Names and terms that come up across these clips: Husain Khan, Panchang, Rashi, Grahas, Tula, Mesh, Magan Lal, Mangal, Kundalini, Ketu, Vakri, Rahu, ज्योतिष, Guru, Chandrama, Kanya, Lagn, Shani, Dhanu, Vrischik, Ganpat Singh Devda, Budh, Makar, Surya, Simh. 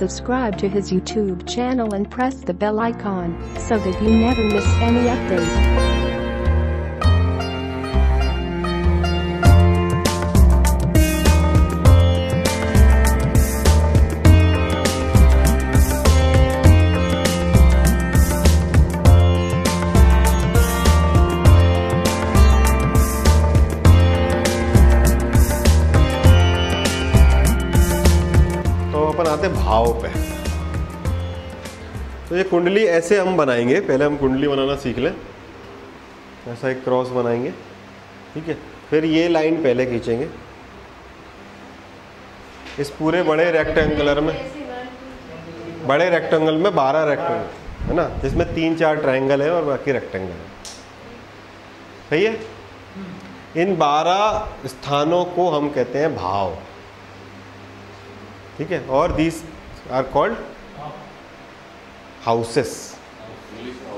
subscribe to his YouTube channel and press the bell icon so that you never miss any updates. भाव पे तो ये कुंडली ऐसे हम बनाएंगे, पहले हम कुंडली बनाना सीख लें। ऐसा एक क्रॉस बनाएंगे, ठीक है। फिर ये लाइन पहले खींचेंगे इस पूरे बड़े रेक्टेंगुलर में, बड़े रेक्टेंगल में 12 रेक्टेंगल है ना, जिसमें 3-4 ट्रायंगल है और बाकी रेक्टेंगल है, सही है। इन 12 स्थानों को हम कहते हैं भाव, ठीक है। और these are called houses,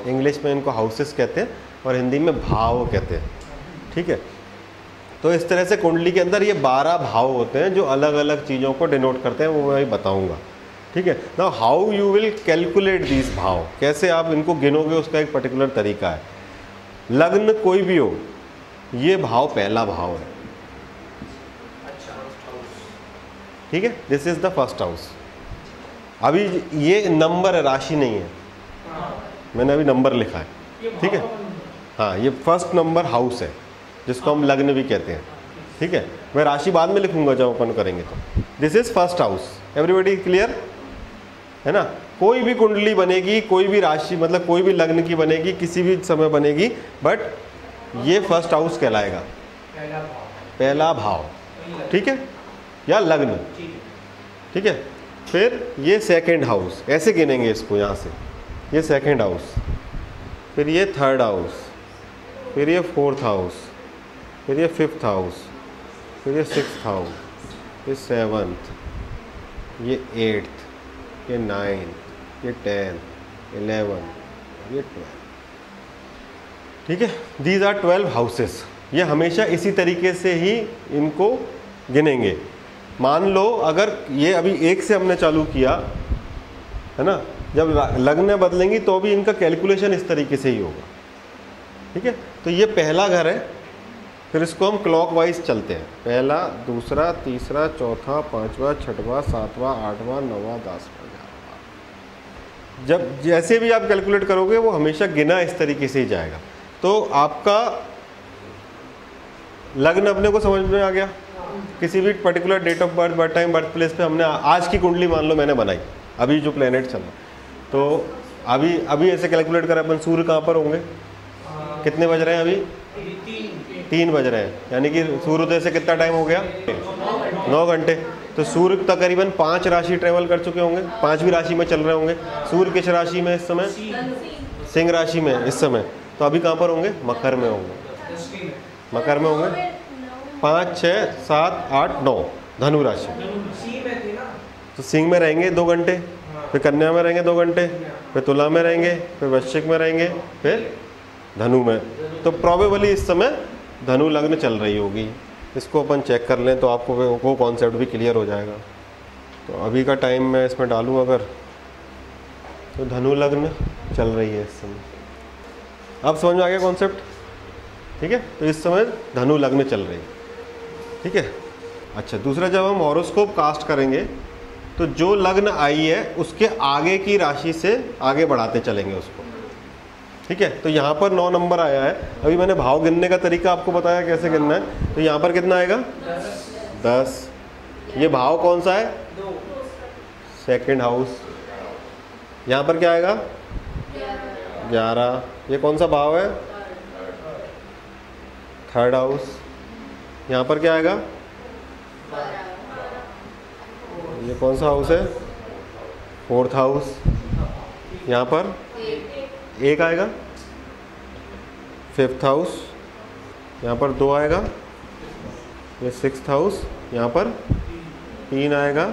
English में इनको हाउसेस कहते हैं और हिंदी में भाव कहते हैं, ठीक है। तो इस तरह से कुंडली के अंदर ये 12 भाव होते हैं जो अलग अलग चीज़ों को डिनोट करते हैं, वो मैं बताऊंगा, ठीक है ना। How you will calculate these भाव, कैसे आप इनको गिनोगे उसका एक पर्टिकुलर तरीका है। लग्न कोई भी हो, ये भाव पहला भाव है, ठीक है। This is the first house. अभी ये नंबर है, राशि नहीं है, मैंने अभी नंबर लिखा है, ठीक है। हाँ, ये फर्स्ट नंबर हाउस है जिसको हम लग्न भी कहते हैं, ठीक है। मैं राशि बाद में लिखूंगा जब ओपन करेंगे तो। This is first house, everybody clear है ना। कोई भी कुंडली बनेगी, कोई भी राशि, मतलब कोई भी लग्न की बनेगी, किसी भी समय बनेगी, बट ये फर्स्ट हाउस कहलाएगा, पहला भाव, ठीक है, या लग्न, ठीक है। फिर ये सेकंड हाउस, ऐसे गिनेंगे इसको यहाँ से, ये सेकंड हाउस, फिर ये थर्ड हाउस, फिर ये फोर्थ हाउस, फिर ये फिफ्थ हाउस, फिर ये सिक्स्थ हाउस, फिर सेवन्थ, ये एट्थ, ये नाइन्थ, ये 10, 11, ये 12, ठीक है। These are 12 houses. ये हमेशा इसी तरीके से ही इनको गिनेंगे। मान लो अगर ये अभी 1 से हमने चालू किया है ना, जब लग्न बदलेंगी तो भी इनका कैलकुलेशन इस तरीके से ही होगा, ठीक है। तो ये पहला घर है, फिर इसको हम क्लॉकवाइज चलते हैं, 1, 2, 3, 4, 5, 6, 7, 8, 9, 10, 11। जब जैसे भी आप कैलकुलेट करोगे वो हमेशा गिना इस तरीके से ही जाएगा। तो आपका लग्न अपने को समझ में आ गया। किसी भी particular date of birth, birth time, birth place पे हमने आज की कुंडली मान लो मैंने बनाई, अभी जो प्लेनेट चला, तो अभी ऐसे कैलकुलेट करें अपन, सूर्य कहाँ पर होंगे, कितने बज रहे हैं अभी, 3 बज रहे हैं, यानी कि सूर्योदय से कितना टाइम हो गया, 9 घंटे। तो सूर्य तकरीबन 5 राशि ट्रेवल कर चुके होंगे, 5वीं राशि में चल रहे होंगे। सूर्य किस राशि में इस समय, सिंह राशि में इस समय, तो अभी कहाँ पर होंगे, मकर में होंगे, मकर में होंगे, 5, 6, 7, 8, 9 धनु राशि। तो सिंह में रहेंगे 2 घंटे, फिर कन्या में रहेंगे 2 घंटे, फिर तुला में रहेंगे, फिर वृश्चिक में रहेंगे, फिर धनु में। तो प्रॉबेबली इस समय धनु लग्न चल रही होगी। इसको अपन चेक कर लें तो आपको वो कॉन्सेप्ट भी क्लियर हो जाएगा। तो अभी का टाइम मैं इसमें डालूँ अगर, तो धनु लग्न चल रही है इस समय। अब समझ में आ गया कॉन्सेप्ट, ठीक है। तो इस समय धनु लग्न चल रही है, ठीक है। अच्छा, दूसरा, जब हम हॉरोस्कोप कास्ट करेंगे तो जो लग्न आई है उसके आगे की राशि से आगे बढ़ाते चलेंगे उसको, ठीक है। तो यहाँ पर 9 नंबर आया है। अभी मैंने भाव गिनने का तरीका आपको बताया कैसे गिनना है, तो यहाँ पर कितना आएगा, 10। ये भाव कौन सा है, सेकंड हाउस। यहाँ पर क्या आएगा, 11। ये कौन सा भाव है, थर्ड हाउस। यहाँ पर क्या आएगा, ये कौन सा हाउस है, फोर्थ हाउस। यहाँ पर 1 आएगा, फिफ्थ हाउस। यहाँ पर 2 आएगा, ये सिक्स्थ हाउस। यहाँ पर 3 आएगा,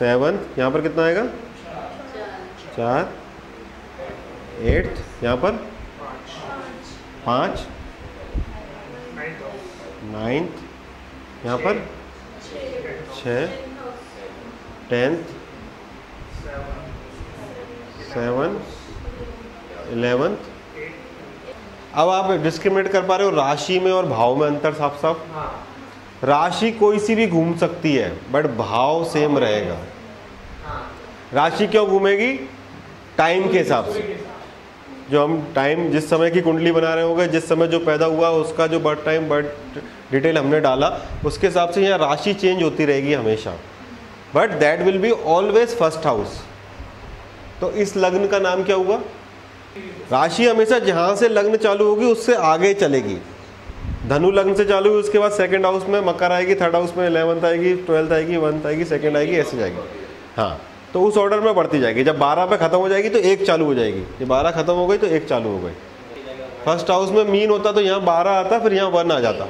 7th। यहाँ पर कितना आएगा, 4, 8th। यहाँ पर 5, 9th। यहाँ पर 6, 10th। Seventh, eleventh. अब आप डिस्क्रिमिनेट कर पा रहे हो राशि में और भाव में अंतर साफ साफ। हाँ। राशि कोई सी भी घूम सकती है बट भाव सेम रहेगा। हाँ। राशि क्यों घूमेगी? टाइम के हिसाब से। जो हम टाइम जिस समय की कुंडली बना रहे होंगे, जिस समय जो पैदा हुआ उसका जो बर्थ टाइम बर्थ डिटेल हमने डाला उसके हिसाब से यहाँ राशि चेंज होती रहेगी हमेशा, but that will be always first house. तो इस लग्न का नाम क्या हुआ? राशि हमेशा जहाँ से लग्न चालू होगी उससे आगे चलेगी। धनु लग्न से चालू हुई, उसके बाद सेकंड हाउस में मकर आएगी, थर्ड हाउस में इलेवंथ आएगी, ट्वेल्थ आएगी, वंथ आएगी, सेकंड आएगी, ऐसे जाएगी। हाँ, तो उस ऑर्डर में बढ़ती जाएगी। जब 12 पे ख़त्म हो जाएगी तो एक चालू हो जाएगी, जब 12 ख़त्म हो गई तो एक चालू हो गई। फर्स्ट हाउस में मीन होता तो यहाँ 12 आता, फिर यहाँ 1 आ जाता,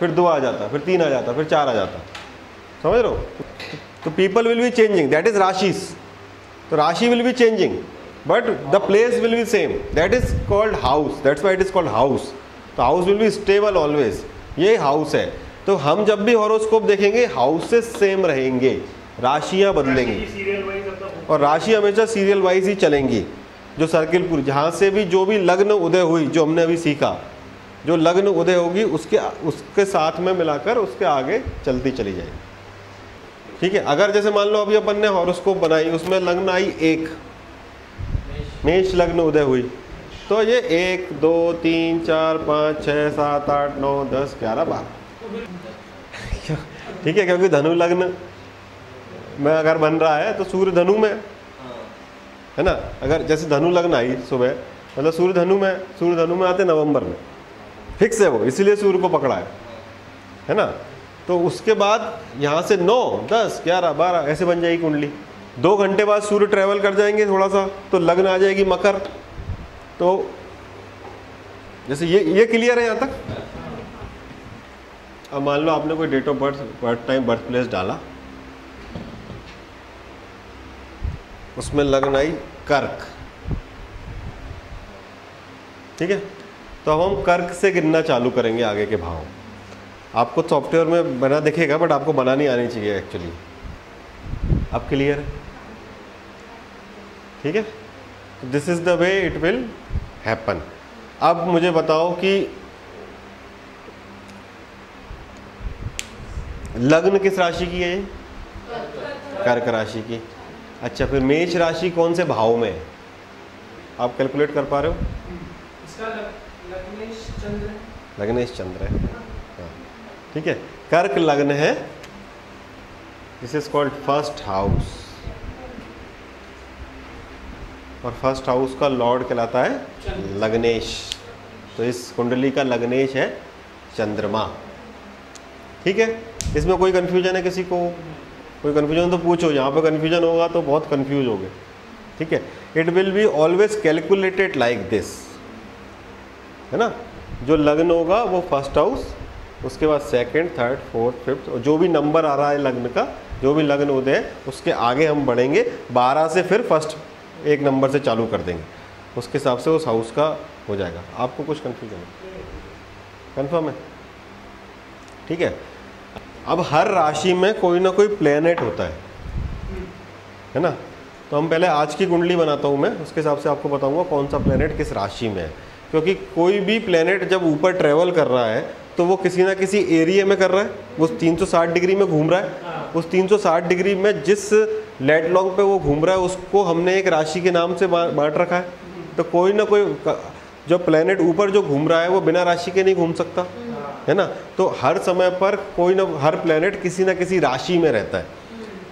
फिर 2 आ जाता, फिर 3 आ जाता, फिर 4 आ जाता। समझ रहे हो? तो people will be changing, that is राशिज। तो राशि will be changing but the place will be same, that is called house, that's why it is called house. तो house will be stable always, ये हाउस है। तो हम जब भी हॉरोस्कोप देखेंगे हाउसेस सेम रहेंगे, राशियाँ बदलेंगी और राशि हमेशा सीरियल वाइज ही चलेंगी। जो सर्किल पूरी जहाँ से भी जो भी लग्न उदय हुई, जो हमने अभी सीखा, जो लग्न उदय होगी उसके साथ में मिलाकर उसके आगे चलती चली जाएगी। ठीक है। अगर जैसे मान लो अभी अपन ने हॉरोस्कोप बनाई, उसमें लग्न आई एक, मेष लग्न उदय हुई, तो ये 1 2 3 4 5 6 7 8 9 10 11 12। ठीक है, क्योंकि धनु लग्न में अगर बन रहा है तो सूर्य धनु में है ना। अगर जैसे धनु लग्न आई सुबह, मतलब सूर्य धनु में आते नवंबर में, फिक्स है वो, इसीलिए सूर्य को पकड़ा है ना। तो उसके बाद यहाँ से 9 10 11 12 ऐसे बन जाएगी कुंडली। 2 घंटे बाद सूर्य ट्रैवल कर जाएंगे थोड़ा सा, तो लग्न आ जाएगी मकर। तो जैसे ये क्लियर है यहाँ तक। अब मान लो आपने कोई date of birth, birth time, birth place डाला, उसमें लग्न आई कर्क। ठीक है, तो अब हम कर्क से गिनना चालू करेंगे आगे के भाव। आपको सॉफ्टवेयर में बना दिखेगा बट आपको बनानी आनी चाहिए एक्चुअली। अब क्लियर है? ठीक है, तो this is the way it will happen. अब मुझे बताओ कि लग्न किस राशि की है? कर्क राशि की। अच्छा, फिर मेष राशि कौन से भाव में है? आप कैलकुलेट कर पा रहे हो? इसका लग्नेश चंद्र है। ठीक है, कर्क लग्न है, this is called first house, और फर्स्ट हाउस का लॉर्ड कहलाता है लग्नेश। तो इस कुंडली का लग्नेश है चंद्रमा। ठीक है, इसमें कोई कन्फ्यूजन है? किसी को कोई कन्फ्यूजन तो पूछो, यहाँ पे कन्फ्यूजन होगा तो बहुत कन्फ्यूज होगे। ठीक है, it will be always calculated like this, है ना। जो लग्न होगा वो फर्स्ट हाउस, उसके बाद सेकंड, थर्ड, फोर्थ, फिफ्थ, और जो भी नंबर आ रहा है लग्न का, जो भी लग्न उदय उसके आगे हम बढ़ेंगे। 12 से फिर फर्स्ट 1 नंबर से चालू कर देंगे, उसके हिसाब से उस हाउस का हो जाएगा। आपको कुछ कन्फ्यूजन है? कन्फर्म है? ठीक है। अब हर राशि में कोई ना कोई प्लेनेट होता है ना। तो हम पहले आज की कुंडली बनाता हूँ मैं, उसके हिसाब से आपको बताऊँगा कौन सा प्लेनेट किस राशि में है, क्योंकि कोई भी प्लेनेट जब ऊपर ट्रेवल कर रहा है तो वो किसी ना किसी एरिया में कर रहा है। उस 360 डिग्री में घूम रहा है, उस 360 डिग्री में जिस लैट लॉन्ग पे वो घूम रहा है उसको हमने एक राशि के नाम से बांट रखा है। तो कोई ना कोई जो प्लेनेट ऊपर जो घूम रहा है वो बिना राशि के नहीं घूम सकता, है ना। तो हर समय पर कोई ना, हर प्लेनेट किसी ना किसी राशि में रहता है।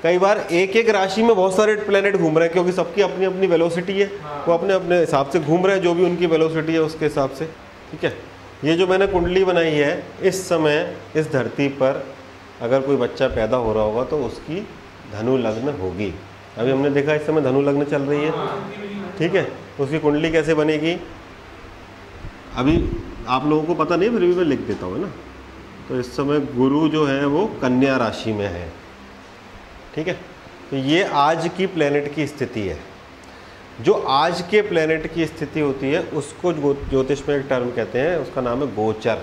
कई बार एक राशि में बहुत सारे प्लेनेट घूम रहे हैं, क्योंकि सबकी अपनी अपनी वेलोसिटी है, वो अपने अपने हिसाब से घूम रहे हैं, जो भी उनकी वेलोसिटी है उसके हिसाब से। ठीक है, ये जो मैंने कुंडली बनाई है, इस समय इस धरती पर अगर कोई बच्चा पैदा हो रहा होगा तो उसकी धनु लग्न होगी। अभी हमने देखा इस समय धनु लग्न चल रही है। ठीक है, उसकी कुंडली कैसे बनेगी अभी आप लोगों को पता नहीं, फिर भी मैं लिख देता हूँ, है ना। तो इस समय गुरु जो है वो कन्या राशि में है। ठीक है, तो ये आज की प्लेनेट की स्थिति है। जो आज के प्लेनेट की स्थिति होती है उसको ज्योतिष में एक टर्म कहते हैं, उसका नाम है गोचर।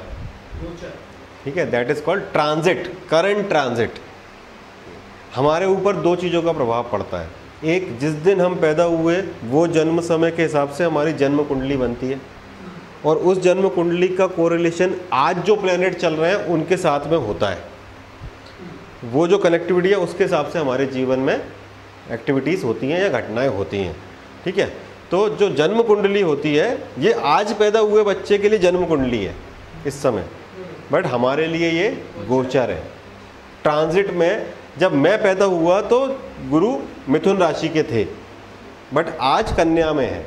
ठीक है, that is called transit, current transit. हमारे ऊपर 2 चीज़ों का प्रभाव पड़ता है। एक जिस दिन हम पैदा हुए वो जन्म समय के हिसाब से हमारी जन्म कुंडली बनती है और उस जन्म कुंडली का कोरिलेशन आज जो प्लेनेट चल रहे हैं उनके साथ में होता है। वो जो कनेक्टिविटी है उसके हिसाब से हमारे जीवन में एक्टिविटीज़ होती हैं या घटनाएं होती हैं। ठीक है, तो जो जन्म कुंडली होती है ये आज पैदा हुए बच्चे के लिए जन्म कुंडली है इस समय, बट हमारे लिए ये गोचर है। ट्रांजिट में जब मैं पैदा हुआ तो गुरु मिथुन राशि के थे बट आज कन्या में है।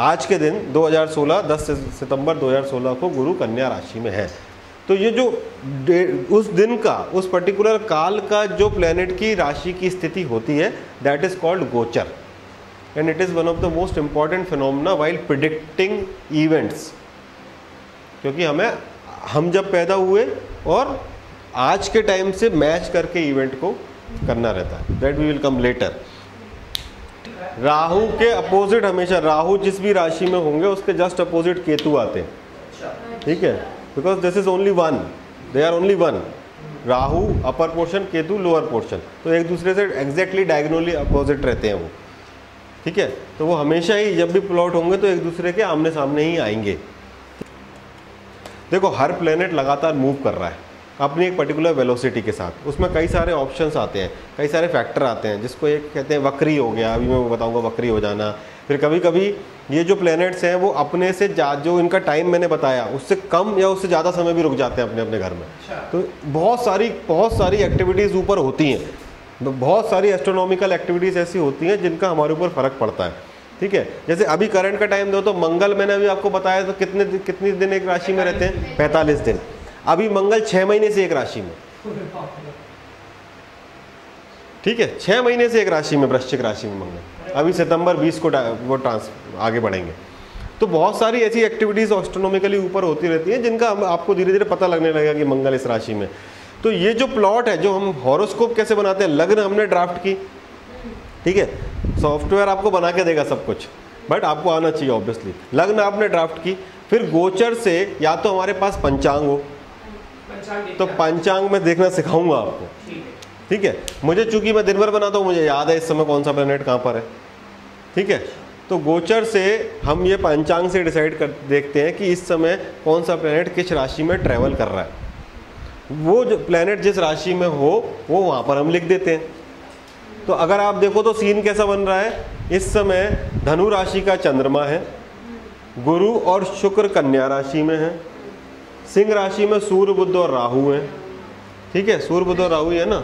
आज के दिन 2016 10 सितंबर 2016 को गुरु कन्या राशि में है। तो ये जो उस दिन का उस पर्टिकुलर काल का जो प्लेनेट की राशि की स्थिति होती है दैट इज़ कॉल्ड गोचर and it is one of the most important phenomena while predicting events. क्योंकि हम जब पैदा हुए और आज के टाइम से मैच करके इवेंट को करना रहता है। That we will come later. Rahu के अपोजिट हमेशा, राहु जिस भी राशि में होंगे उसके जस्ट अपोजिट केतु आते हैं। ठीक है, because this is only one, they are only one. Rahu upper portion, Ketu lower portion, तो एक दूसरे से एग्जैक्टली डायगोनली अपोजिट रहते हैं वो। ठीक है, तो वो हमेशा ही जब भी प्लॉट होंगे तो एक दूसरे के आमने सामने ही आएंगे। देखो, हर प्लेनेट लगातार मूव कर रहा है अपनी एक पर्टिकुलर वेलोसिटी के साथ। उसमें कई सारे ऑप्शंस आते हैं, कई सारे फैक्टर आते हैं, जिसको एक कहते हैं वक्री हो गया, अभी मैं बताऊंगा वक्री हो जाना। फिर कभी कभी ये जो प्लैनेट्स हैं वो अपने से जो इनका टाइम मैंने बताया उससे कम या उससे ज़्यादा समय भी रुक जाते हैं अपने अपने घर में। तो बहुत सारी एक्टिविटीज़ ऊपर होती हैं, बहुत सारी एस्ट्रोनॉमिकल एक्टिविटीज़ ऐसी होती हैं जिनका हमारे ऊपर फ़र्क पड़ता है। ठीक है, जैसे अभी करंट का टाइम दो तो मंगल मैंने अभी आपको बताया तो कितने दिन एक राशि में रहते हैं, 45 दिन। अभी मंगल 6 महीने से एक राशि में, ठीक है, 6 महीने से एक राशि में, वृश्चिक राशि में मंगल। अभी सितंबर 20 को वो आगे बढ़ेंगे। तो बहुत सारी ऐसी एक्टिविटीज़ एस्ट्रोनॉमिकली ऊपर होती रहती हैं जिनका आपको धीरे धीरे पता लगने लगेगा कि मंगल इस राशि में। तो ये जो प्लॉट है, जो हम हॉरोस्कोप कैसे बनाते हैं, लग्न हमने ड्राफ्ट की, ठीक है, सॉफ्टवेयर आपको बना के देगा सब कुछ, बट आपको आना चाहिए ऑब्वियसली। लग्न आपने ड्राफ्ट की, फिर गोचर से या तो हमारे पास पंचांग हो, तो पंचांग में देखना सिखाऊंगा आपको। ठीक है, मुझे चूंकि मैं दिन भर बनाता हूँ मुझे याद है इस समय कौन सा प्लेनेट कहाँ पर है। ठीक है, तो गोचर से हम ये पंचांग से डिसाइड कर देखते हैं कि इस समय कौन सा प्लेनेट किस राशि में ट्रैवल कर रहा है। वो जो प्लेनेट जिस राशि में हो वो वहाँ पर हम लिख देते हैं। तो अगर आप देखो तो सीन कैसा बन रहा है, इस समय धनु राशि का चंद्रमा है, गुरु और शुक्र कन्या राशि में है, सिंह राशि में सूर्य बुध और राहु हैं। ठीक है, सूर्य बुध और राहु है ना,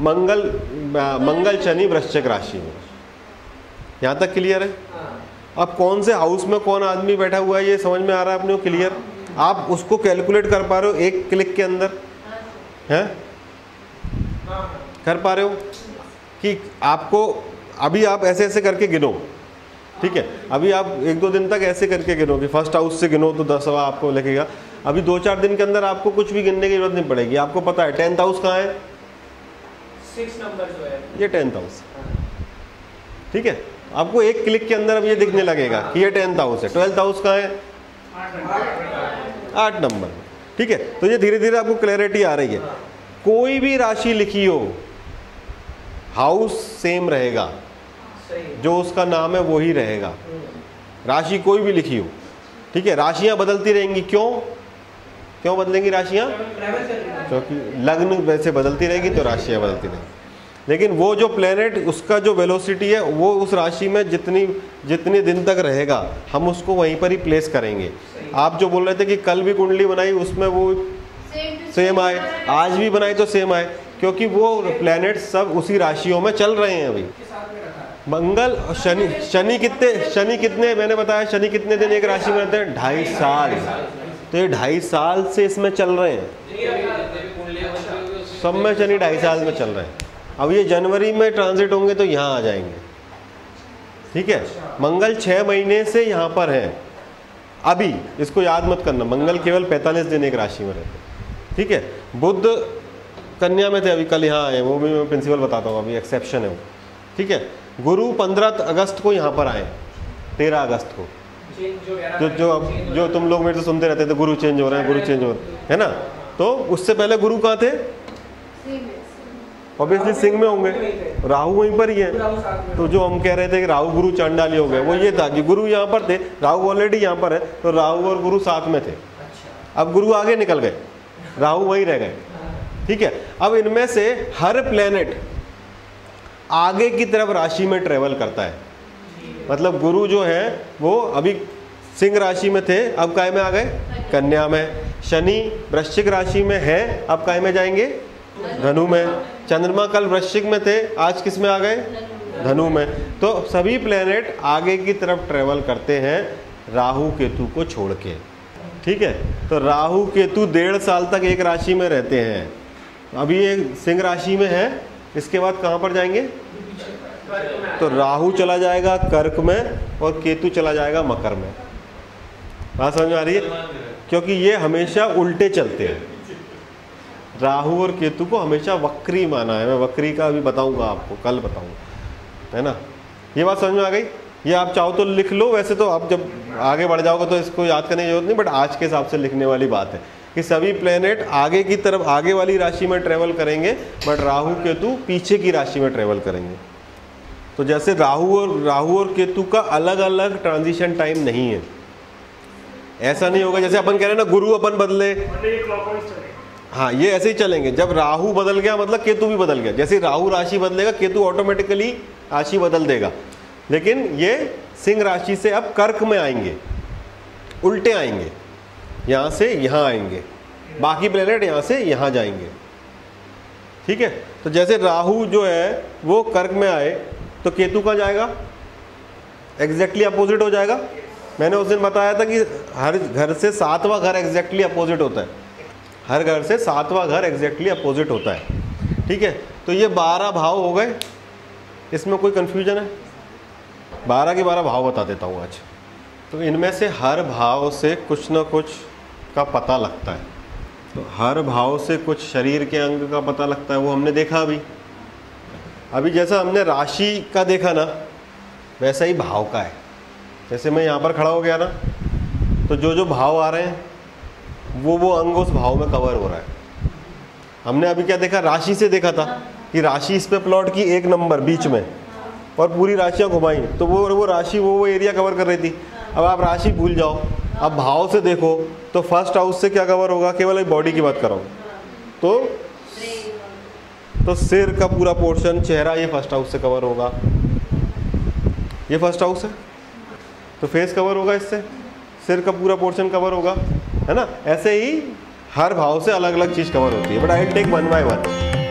मंगल शनि वृश्चिक राशि में। यहाँ तक क्लियर है? अब कौन से हाउस में कौन आदमी बैठा हुआ है ये समझ में आ रहा है अपने को क्लियर? आप उसको कैलकुलेट कर पा रहे हो एक क्लिक के अंदर, हैं कर पा रहे हो? कि आपको अभी आप ऐसे ऐसे करके गिनो, ठीक है, अभी आप एक दो दिन तक ऐसे करके गिनो कि फर्स्ट हाउस से गिनो तो 10वां आपको लगेगा। अभी 2-4 दिन के अंदर आपको कुछ भी गिनने की जरूरत नहीं पड़ेगी, आपको पता है 10th हाउस कहाँ है, 6 नंबर जो है ये 10th हाउस। ठीक है, आपको एक क्लिक के अंदर अब ये दिखने लगेगा कि ये 10th हाउस है। 12th हाउस कहाँ है, 8 नंबर। ठीक है, तो ये धीरे धीरे आपको क्लैरिटी आ रही है। कोई भी राशि लिखी हो हाउस सेम रहेगा, जो उसका नाम है वो ही रहेगा, राशि कोई भी लिखी हो। ठीक है, राशियां बदलती रहेंगी, क्यों बदलेंगी राशियां? क्योंकि लग्न वैसे बदलती रहेगी तो राशियां बदलती रहेंगी, लेकिन वो जो प्लेनेट उसका जो वेलोसिटी है वो उस राशि में जितने दिन तक रहेगा हम उसको वहीं पर ही प्लेस करेंगे। आप जो बोल रहे थे कि कल भी कुंडली बनाई उसमें वो सेम आए, आज भी बनाई तो सेम आए, क्योंकि वो प्लेनेट सब उसी राशियों में चल रहे हैं। अभी मंगल और शनि कितने मैंने बताया, शनि कितने दिन एक राशि में रहते हैं, 2.5 साल। तो ये 2.5 साल से इसमें चल रहे हैं, सब में शनि 2.5 साल में चल रहे हैं। अब ये जनवरी में ट्रांजिट होंगे तो यहाँ आ जाएंगे। ठीक है, मंगल 6 महीने से यहाँ पर है अभी, इसको याद मत करना, मंगल केवल 45 दिन एक राशि में रहते। ठीक है, बुध कन्या में थे, अभी कल यहाँ आए, वो भी मैं प्रिंसिपल बताता हूँ, अभी एक्सेप्शन है वो। ठीक है, गुरु 15 अगस्त को यहाँ पर आए, 13 अगस्त को, जो तुम लोग मेरे से सुनते रहते थे गुरु चेंज हो रहे हैं, गुरु चेंज हो रहे हैं, है ना। तो उससे पहले गुरु कहाँ थे, ऑब्वियसली सिंह में होंगे, राहु वहीं पर ही है। तो जो हम कह रहे थे कि राहु गुरु चंडाली हो गए, वो ये था कि गुरु यहाँ पर थे, राहु ऑलरेडी यहाँ पर है, तो राहु और गुरु साथ में थे। अब गुरु आगे निकल गए, राहु वहीं रह गए। ठीक है, अब इनमें से हर प्लेनेट आगे की तरफ राशि में ट्रेवल करता है। मतलब गुरु जो है वो अभी सिंह राशि में थे, अब काय में आ गए, कन्या में। शनि वृश्चिक राशि में है, अब काय में जाएंगे, धनु में। चंद्रमा कल वृश्चिक में थे, आज किस में आ गए, धनु में। तो सभी प्लेनेट आगे की तरफ ट्रेवल करते हैं राहु केतु को छोड़ के। ठीक है, तो राहु केतु 1.5 साल तक एक राशि में रहते हैं। अभी ये सिंह राशि में है, इसके बाद कहाँ पर जाएंगे, तो राहु चला जाएगा कर्क में और केतु चला जाएगा मकर में। बात समझ में आ रही है? क्योंकि ये हमेशा उल्टे चलते हैं, राहु और केतु को हमेशा वक्री माना है। मैं वक्री का अभी बताऊंगा आपको, कल बताऊंगा, है ना। ये बात समझ में आ गई? ये आप चाहो तो लिख लो, वैसे तो आप जब आगे बढ़ जाओगे तो इसको याद करने की जरूरत नहीं, बट आज के हिसाब से लिखने वाली बात है कि सभी प्लेनेट आगे की तरफ, आगे वाली राशि में ट्रेवल करेंगे, बट राहु केतु पीछे की राशि में ट्रेवल करेंगे। तो जैसे राहु और केतु का अलग अलग ट्रांजिशन टाइम नहीं है। ऐसा नहीं होगा जैसे अपन कह रहे हैं ना, गुरु अपन बदले, हाँ ये ऐसे ही चलेंगे। जब राहु बदल गया मतलब केतु भी बदल गया। जैसे राहु राशि बदलेगा, केतु ऑटोमेटिकली राशि बदल देगा। लेकिन ये सिंह राशि से अब कर्क में आएंगे, उल्टे आएंगे, यहाँ से यहाँ आएंगे, बाकी प्लेनेट यहाँ से यहाँ जाएंगे। ठीक है, तो जैसे राहु जो है वो कर्क में आए तो केतु कहाँ जाएगा, एग्जैक्टली अपोजिट हो जाएगा। मैंने उस दिन बताया था कि हर घर से 7वां घर एग्जैक्टली अपोजिट होता है, हर घर से 7वां घर एग्जैक्टली अपोजिट होता है। ठीक है, तो ये 12 भाव हो गए, इसमें कोई कन्फ्यूजन है? 12 के 12 भाव बता देता हूँ आज। तो इनमें से हर भाव से कुछ ना कुछ का पता लगता है। तो हर भाव से कुछ शरीर के अंग का पता लगता है, वो हमने देखा अभी जैसा हमने राशि का देखा ना, वैसा ही भाव का है। जैसे मैं यहाँ पर खड़ा हो गया ना, तो जो भाव आ रहे हैं वो अंग उस भाव में कवर हो रहा है। हमने अभी क्या देखा, राशि से देखा था कि राशि इस पर प्लॉट की 1 नंबर बीच में और पूरी राशियाँ घुमाई, तो वो राशि वो एरिया कवर कर रही थी। अब आप राशि भूल जाओ, अब भाव से देखो तो फर्स्ट हाउस से क्या कवर होगा, केवल एक बॉडी की बात कर रहा हूँ, तो सिर का पूरा पोर्शन, चेहरा, ये फर्स्ट हाउस से कवर होगा। ये फर्स्ट हाउस है तो फेस कवर होगा, इससे सिर का पूरा पोर्शन कवर होगा, है ना। ऐसे ही हर भाव से अलग अलग चीज़ कवर होती है, but I will take one by one.